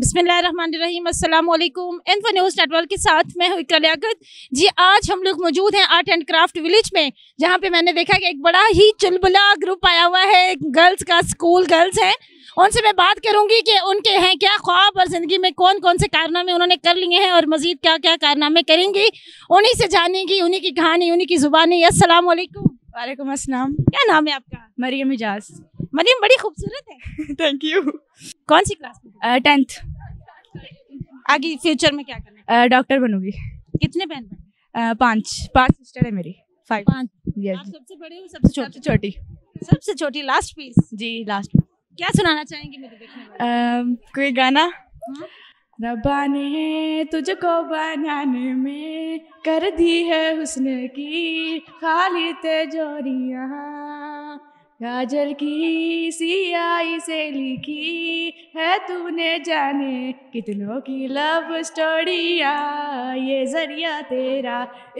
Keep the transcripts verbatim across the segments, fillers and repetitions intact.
बिस्मिल्लाहिर्रहमानिर्रहीम, अस्सलामुअलैकुम। Info news network के साथ मैं हूँ इकरालियागत जी। आज हम लोग मौजूद हैं आर्ट एंड क्राफ्ट विलेज में, जहाँ पे मैंने देखा कि एक बड़ा ही चुलबुला ग्रुप आया हुआ है गर्ल्स का। स्कूल गर्ल्स हैं, उनसे मैं बात करूँगी कि उनके हैं क्या ख्वाब और ज़िंदगी में कौन कौन से कारनामे उन्होंने कर लिए हैं और मज़ीद क्या क्या कारनामे करेंगी, उन्हीं से जानेंगी, उन्हीं की कहानी, उन्हीं की ज़ुबानी। अस्सलामुअलैकुम। वालेकुम अस्सलाम। क्या नाम है आपका? मरियम एजाज। मरियम बड़ी खूबसूरत है। Thank you. कौन सी क्लास में? टेंथ। आगे फ्यूचर में क्या करना है? डॉक्टर बनूंगी। कितने बहन बहन? पाँच पाँच सिस्टर है मेरी। फाइव। पाँच। यस। आप सबसे बड़े हो? सबसे छोटी? छोटी, सबसे छोटी। लास्ट पीस जी, लास्ट। क्या सुनाना चाहेंगे मेरे देखने वाले? कोई गाना? रब्बा ने तुझको बनाने में कर दी है हुस्न की खाली तेजोरियाँ, काजल की सियाही से लिखी है तूने जाने कितनों की लव स्टोरिया, ये जरिया तेरा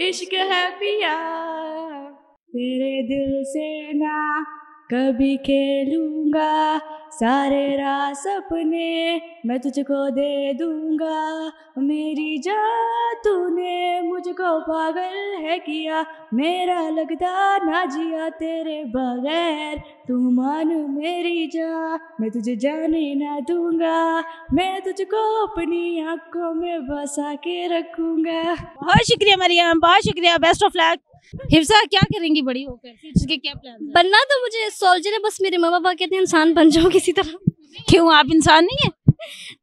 इश्क है पिया। तेरे दिल से ना कभी खेलूंगा, सारे रात सपने मैं तुझको दे दूंगा, मेरी जान तूने मुझको पागल है किया, मेरा लगता ना जिया तेरे बगैर, तू मान मेरी जान मैं तुझे जाने ना दूंगा, मैं तुझको अपनी आंखों में बसा के रखूंगा। बहुत शुक्रिया मरियम, बहुत शुक्रिया, बेस्ट ऑफ लक। हिफ्सा, क्या करेंगी बड़ी होकर? फ्यूचर के क्या प्लान है? बनना तो मुझे सोल्जर है, बस मेरे माँ बाप कहते हैं इंसान बन जाओ किसी तरह। क्यों, आप इंसान नहीं है?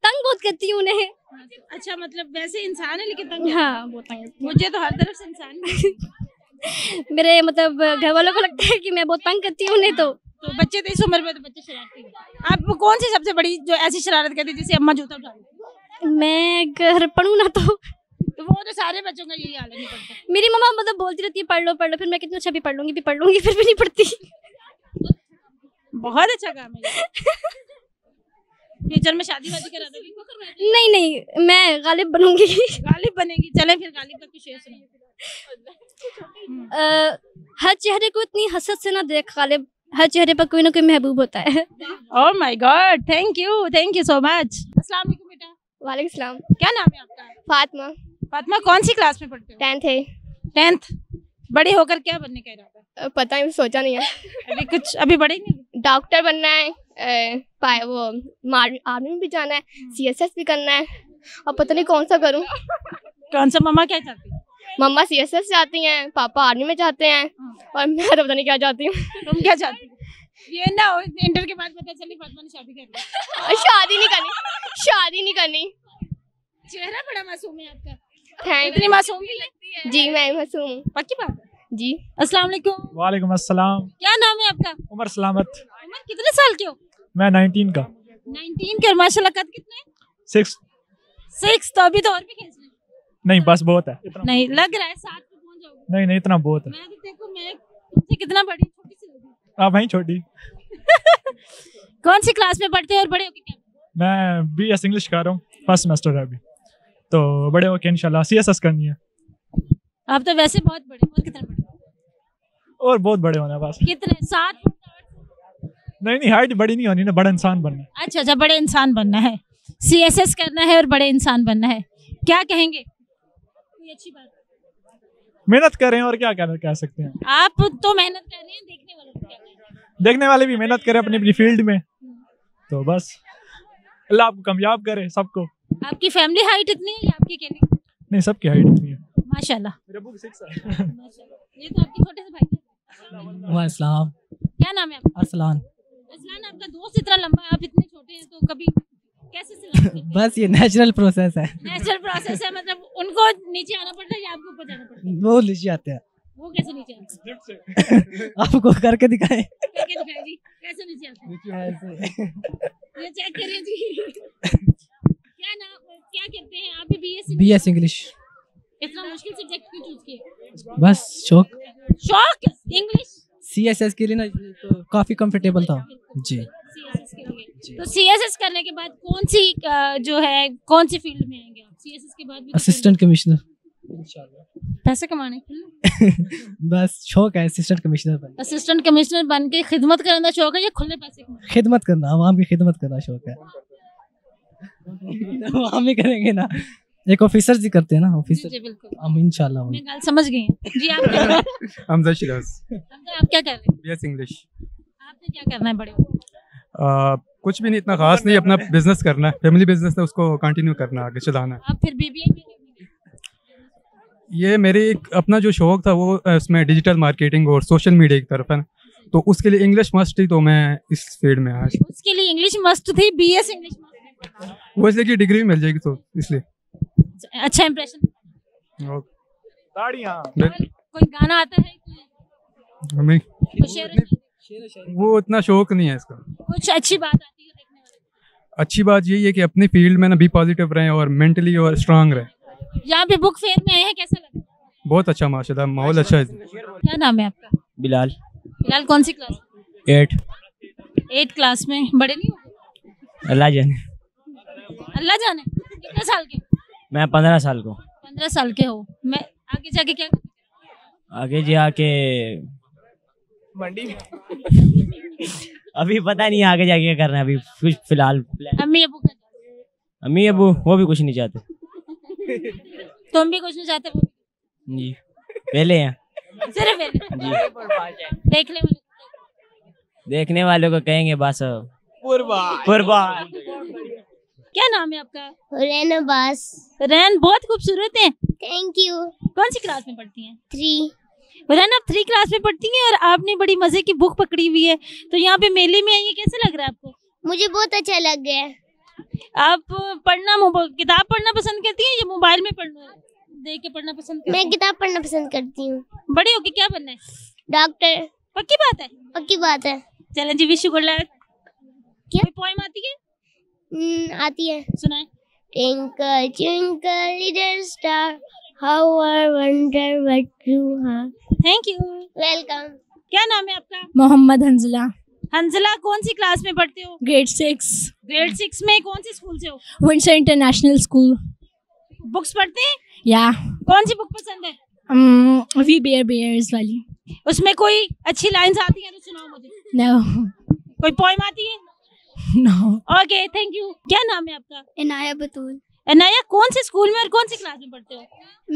तंग बहुत करती हूँ उन्हें। अच्छा, मतलब वैसे इंसान है लेकिन तंग? हाँ, बहुत तंग। मुझे तो हर तरफ से इंसान मेरे मतलब घर वालों को लगता है कि मैं बहुत तंग करती हूँ उन्हें। तो तो बच्चे तो इस उम्र में तो बच्चे शरारती हैं। आप कौन सी सबसे बड़ी जो ऐसी शरारत करती है जिसे अम्मा जूता उठा? मैं घर पढ़ू ना तो तो वो तो सारे बच्चों का यही हाल है, नहीं पढ़ता। मेरी मम्मा मतलब बोलती रहती है पढ़ लो पढ़ लो, फिर मैं कितना अच्छा भी पढ़ लूंगी, भी पढ़ लूंगी, फिर भी नहीं पढ़ती। बहुत अच्छा काम है। फ्यूचर में शादी वादी करा दोगी? नहीं नहीं, मैं गालिब बनूंगी। गालिब बनेगी? चले फिर गालिब का कुछ है सुनाओ। हर चेहरे को इतनी हसरत से ना देख गालिब, हर चेहरे पर कोई ना कोई महबूब होता है। Oh my God, thank you, thank you so much. अस्सलाम वालेकुम बेटा। वालेकुम सलाम। क्या नाम है आपका? फातिमा। फातिमा, कौन सी क्लास में पढ़ते हो? टेंथ है। टेंथ। बड़े होकर क्या बनने का इरादा? पता है, सोचा नहीं है अभी कुछ। अभी बड़े नहीं? डॉक्टर बनना है, ए, वो आर्मी में भी जाना है, सीएसएस भी करना है, और पता नहीं कौन सा करूं। कौन सा? मम्मा क्या चाहती है? मम्मा सीएसएस जाती हैं, पापा आर्मी में जाते हैं, और मैं तो पता नहीं क्या चाहती हूँ। तुम क्या चाहती हो? ये ना इंटर के बाद पता चली फातिमा ने शादी कर ली। शादी नहीं करनी, शादी नहीं करनी। चेहरा बड़ा मासूम है आपका। इतनी मासूम भी लगती है। जी मैं मासूम हूँ, पक्की बात है जी। अस्सलाम वालेकुम। वालेकुम अस्सलाम। क्या नाम है आपका? उमर सलामत। उमर, कितने साल के हो? मैं नाइनटीन का। नाइनटीन का, माशाल्लाह। कद कितने? सिक्स। सिक्स, तो अभी तो और भी खेस रहे। नहीं बस बहुत है इतना। नहीं लग रहा है साथ में पहुंच जाओगे। नहीं नहीं, इतना बहुत है। मैं तो देखो, मैं तुमसे कितना बड़ी, छोटी सी लगी। आप हैं छोटी। कौन सी क्लास में पढ़ते हैं और बड़े होके क्या? मैं बीएस इंग्लिश कर रहा हूँ, फर्स्ट सेमेस्टर है अभी, तो बड़े होके इंशाल्लाह सीएसएस करनी है। आप तो वैसे बहुत बड़े, और कितना बड़े? और बहुत बड़े होना है बस। कितने? सात? नहीं नहीं, हाइट बड़ी नहीं होनी ना, बड़ा इंसान बनना है। अच्छा अच्छा, बड़े इंसान बनना है, सीएसएस करना है और बड़े इंसान बनना है। क्या कहेंगे? कोई अच्छी बात? मेहनत करें, और क्या कह सकते हैं। आप तो मेहनत कर रहे हैं, देखने वाले को क्या कहेंगे? देखने वाले भी मेहनत करें अपनी अपनी फील्ड में, तो बस अल्लाह आपको कामयाब करे सबको। आपकी फैमिली हाइट इतनी है या आपकी कहने? नहीं, सबकी हाइट इतनी है माशाल्लाह। मेरा बुक सिक्स है। ये तो आपके छोटे से भाई। वाह सलाम। क्या नाम है आपका? अरसलान। अरसलान, आपका दोस्त इतना लंबा है, आप इतने छोटे हैं, तो कभी कैसे सिलाते? बस ये नेचुरल प्रोसेस है। नेचुरल प्रोसेस है, मतलब उनको नीचे आना पड़ता है या आपको ऊपर जाना पड़ता है? वो नीचे आते हैं। वो कैसे नीचे आते हैं? आपको करके दिखाएं। करके दिखाएं जी, कैसे नीचे आते हैं? ये चेक करें जी। क्या नाम, क्या कहते हैं आप? बीएस। BS English. इतना मुश्किल सब्जेक्ट क्यों चूज किया? बस शौक। शौक इंग्लिश? सीएसएस के लिए ना, तो काफी कंफर्टेबल था जी। सीएसएस के लिए, तो सीएसएस करने के बाद कौन सी जो है, कौन सी फील्ड में आएंगे आप? सीएसएस के बाद असिस्टेंट कमिश्नर इंशाल्लाह। पैसे कमाने के लिए बस शौक है, असिस्टेंट कमिश्नर बन। असिस्टेंट कमिश्नर बन के खिदमत करने का शौक है या खुले पैसे? खिदमत करना, आवाम की खिदमत करना शौक है। तो हम ही करेंगे ना, एक ऑफिसर जी करते हैं ना, ऑफिसर जी बिल्कुल हम इंशाल्लाह। मैं गल समझ गई जी। आप हमजा शिराज, हमजा आप क्या कर रहे हैं? BS English. आपने क्या करना है बड़े हो? कुछ भी नहीं, इतना खास नहीं, अपना बिजनेस करना है, फैमिली बिजनेस है, उसको कंटिन्यू करना, आगे चलाना। आप फिर बीबीए में? ये मेरे एक अपना जो शौक था वो इसमें डिजिटल मार्केटिंग और सोशल मीडिया की तरफ है, तो उसके लिए इंग्लिश मस्ट थी, तो मैं इस फील्ड में आया। उसके लिए इंग्लिश मस्ट थी, बीएस इंग्लिश मस्ट, वो इसलिए कि डिग्री मिल जाएगी तो इसलिए। अच्छा इंप्रेशन और ताड़ियां। कोई गाना आता है कि हमें वो इतना शौक नहीं है इसका। कुछ अच्छी बात आती है देखने वाले? अच्छी बात यही है कि अपनी फील्ड में ना बी पॉजिटिव रहें और मेंटली और स्ट्रांग रहें। यहाँ पे बुक फेयर में आए हैं, कैसा लगा? बहुत अच्छा माशाल्लाह, माहौल अच्छा है। क्या नाम है आपका? बिलाल। बिलाल कौन सी क्लास? एट। एट क्लास में? बड़े नहीं हो? अल्लाह जाने, अल्लाह जाने। कितने साल के? मैं पंद्रह साल को। पंद्रह साल के हो? मैं आगे जाके क्या? आगे जाके मंडी अभी पता नहीं आगे जाके क्या करना है, अभी कुछ फिलहाल। अम्मी अबू? अम्मी अबू वो भी कुछ नहीं चाहते। तुम भी कुछ नहीं चाहते? जी पहले यहाँ सिर्फ जी देखने वाले देखने वालों को कहेंगे बस कुर्बान कुर्बान। क्या नाम है आपका? रैन अब्बास। रैन बहुत खूबसूरत है, थैंक यू। कौन सी क्लास में पढ़ती हैं? थ्री। रैन आप थ्री क्लास में पढ़ती हैं और आपने बड़ी मजे की बुक पकड़ी हुई है, तो यहाँ पे मेले में आई है, कैसा लग रहा है आपको? मुझे बहुत अच्छा लग गया है। आप पढ़ना किताब पढ़ना पसंद करती हैं या मोबाइल में पढ़ना देख के पढ़ना पसंद करती? मैं किताब पढ़ना पसंद करती हूँ। बड़े होके क्या बनना है? डॉक्टर। पक्की बात है? पक्की बात है। चलें जी, विश यू गुड लक। क्या पोएम आती है? न, आती है, सुनाएं। Twinkle twinkle little star, how I wonder what you are. Thank you, welcome. क्या नाम है आपका? मोहम्मद हंजला। हंजला कौन सी क्लास में पढ़ते हो? Grade six. ग्रेड सिक्स में कौन से स्कूल से हो? Windsor international school. बुक्स पढ़ते हैं या कौन सी बुक पसंद है? वी बेयर बेयर्स वाली। उसमें कोई अच्छी लाइंस आती हैं तो सुनाओ मुझे। No no. कोई पोएम आती है? नो। Okay thank you. क्या नाम है आपका? इनाया बतूल। इनाया कौन से स्कूल में और कौन सी क्लास में पढ़ते हो?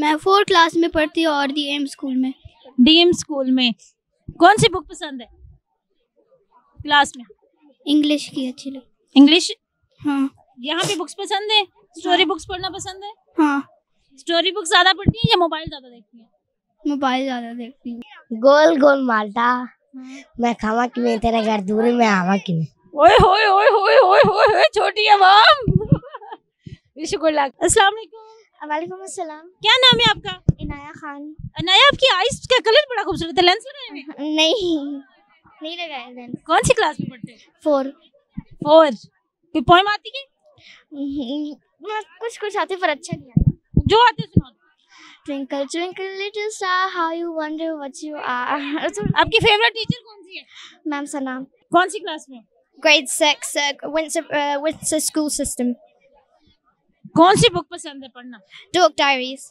मैं फोर्थ क्लास में पढ़ती हूँ और डी एम स्कूल में। डी एम स्कूल में कौन सी बुक पसंद है क्लास में? इंग्लिश की अच्छी लगी। इंग्लिश? हाँ। यहाँ पे बुक्स पसंद है? स्टोरी बुक्स पढ़ना पसंद है? हाँ। स्टोरी बुक्स ज्यादा पढ़ती है या मोबाइल ज्यादा देखती है? मोबाइल ज्यादा देखती है। गोल गोल मालटा मैं खावा कि मैं तेरा घर दूर में आवा कि ओए होए होए होए होए होए छोटी आवाम। शुक्रिया। अस्सलाम वालेकुम। वालेकुम अस्सलाम। क्या नाम है आपका? इनाया खान। इनाया आपकी आईज का कलर बड़ा खूबसूरत है, लेंस लगाए हुए? नहीं नहीं लगाया। कौन सी क्लास में पढ़ते हैं? फोर। फोर। कोई पोएम आती है? कुछ कुछ आते पर अच्छा नहीं आता। जो आते सुनाओ। Twinkle twinkle little star, how you wonder what you are. आपकी फेवरेट टीचर कौन सी है? मैम सनाम। कौन सी क्लास में? Grade six, Windsor Windsor school system. कौन सी बुक पसंद है पढ़ना? Dork Diaries.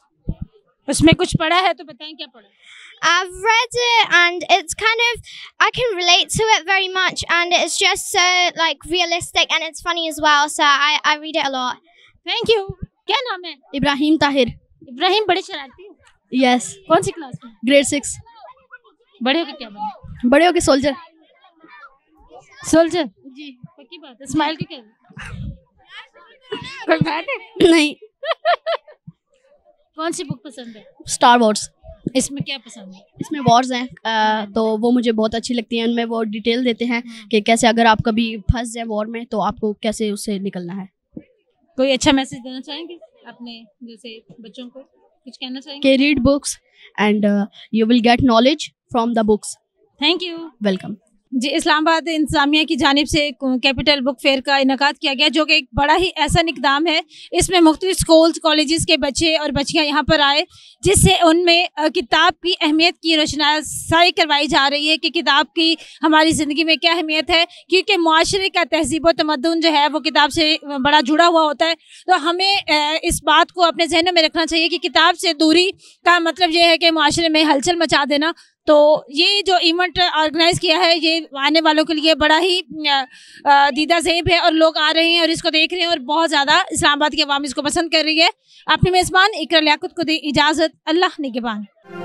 उसमें कुछ पढ़ा है तो बताएं क्या पढ़ा? I've read it and it's kind of I can relate to it very much and it's just so like realistic and it's funny as well, so I I read it a lot. Thank you. क्या नाम है? इब्राहिम ताहिर। इब्राहिम बड़े शरारती हो? Yes. कौन सी class में? Grade six. बड़े होके क्या बनो? बड़े होके सोल्जर। सोल्जर? जी पक्की बात है। स्माइल के क्या कोई बात है? नहीं। कौन सी बुक पसंद है? Star Wars. इसमें क्या पसंद है? इसमें वॉर्स हैं तो वो मुझे बहुत अच्छी लगती है, उनमें वो डिटेल देते हैं कि कैसे अगर आप कभी फंस जाए वॉर में तो आपको कैसे उससे निकलना है। कोई अच्छा मैसेज देना चाहेंगे अपने जैसे बच्चों को? कुछ कहना चाहेंगे? Read books and you will get knowledge from the books. Thank you, welcome जी। इस्लामाबाद इंतजामिया की जानिब से कैपिटल बुक फेयर का इनका किया गया, जो कि एक बड़ा ही ऐसा निकदाम है। इसमें मुख्तलिफ स्कूल्स कॉलेजेस के बच्चे और बच्चियां यहाँ पर आए, जिससे उनमें किताब की अहमियत की रोशनासाई करवाई जा रही है कि किताब की हमारी ज़िंदगी में क्या अहमियत है, क्योंकि माशरे का तहजीब व तमद्दुन जो है वो किताब से बड़ा जुड़ा हुआ होता है। तो हमें इस बात को अपने जहनों में रखना चाहिए कि किताब से दूरी का मतलब ये है कि माशरे में हलचल मचा देना, तो ये जो इवेंट ऑर्गेनाइज किया है ये आने वालों के लिए बड़ा ही दीदा ज़ेब है और लोग आ रहे हैं और इसको देख रहे हैं और बहुत ज़्यादा इस्लामाबाद की आवाम इसको पसंद कर रही है। अपने मेज़बान इकरा लियाकत को दी इजाज़त, अल्लाह निगहबान।